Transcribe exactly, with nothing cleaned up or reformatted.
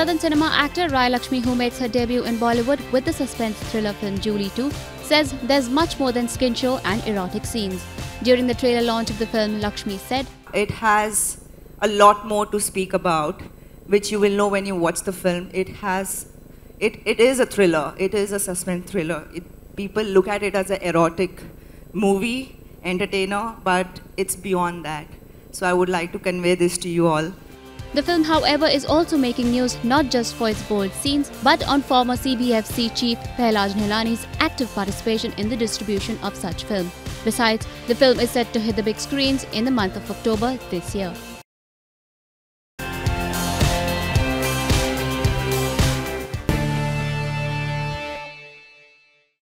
Southern cinema actor Raai Laxmi, who makes her debut in Bollywood with the suspense thriller film Julie two, says there's much more than skin show and erotic scenes. During the trailer launch of the film, Laxmi said, "It has a lot more to speak about, which you will know when you watch the film. It has, it, it is a thriller, it is a suspense thriller. It, people look at it as an erotic movie, entertainer, but it's beyond that. So I would like to convey this to you all." The film, however, is also making news not just for its bold scenes, but on former C B F C chief Pehlaj Nilani's active participation in the distribution of such film. Besides, the film is set to hit the big screens in the month of October this year.